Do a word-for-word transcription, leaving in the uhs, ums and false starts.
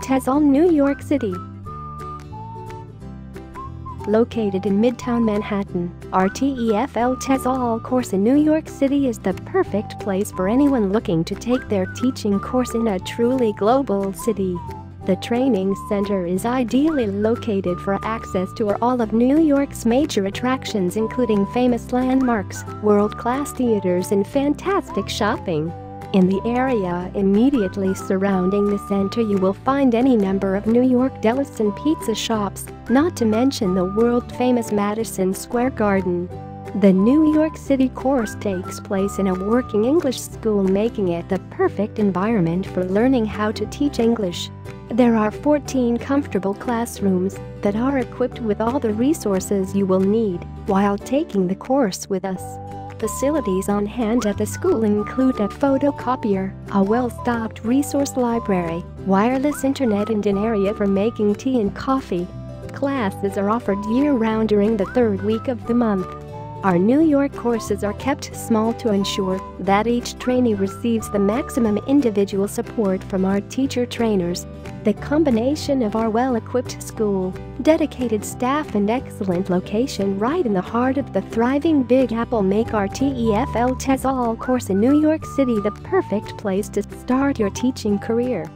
Tazewell, New York City. Located in Midtown Manhattan, R T E F L Tazewell course in New York City is the perfect place for anyone looking to take their teaching course in a truly global city. The training center is ideally located for access to all of New York's major attractions, including famous landmarks, world-class theaters and fantastic shopping. In the area immediately surrounding the center you will find any number of New York delis and pizza shops, not to mention the world-famous Madison Square Garden. The New York City course takes place in a working English school, making it the perfect environment for learning how to teach English. There are fourteen comfortable classrooms that are equipped with all the resources you will need while taking the course with us. Facilities on hand at the school include a photocopier, a well-stocked resource library, wireless internet and an area for making tea and coffee. Classes are offered year-round during the third week of the month. Our New York courses are kept small to ensure that each trainee receives the maximum individual support from our teacher trainers. The combination of our well-equipped school, dedicated staff and excellent location right in the heart of the thriving Big Apple make our R T E F L Tazewell course in New York City the perfect place to start your teaching career.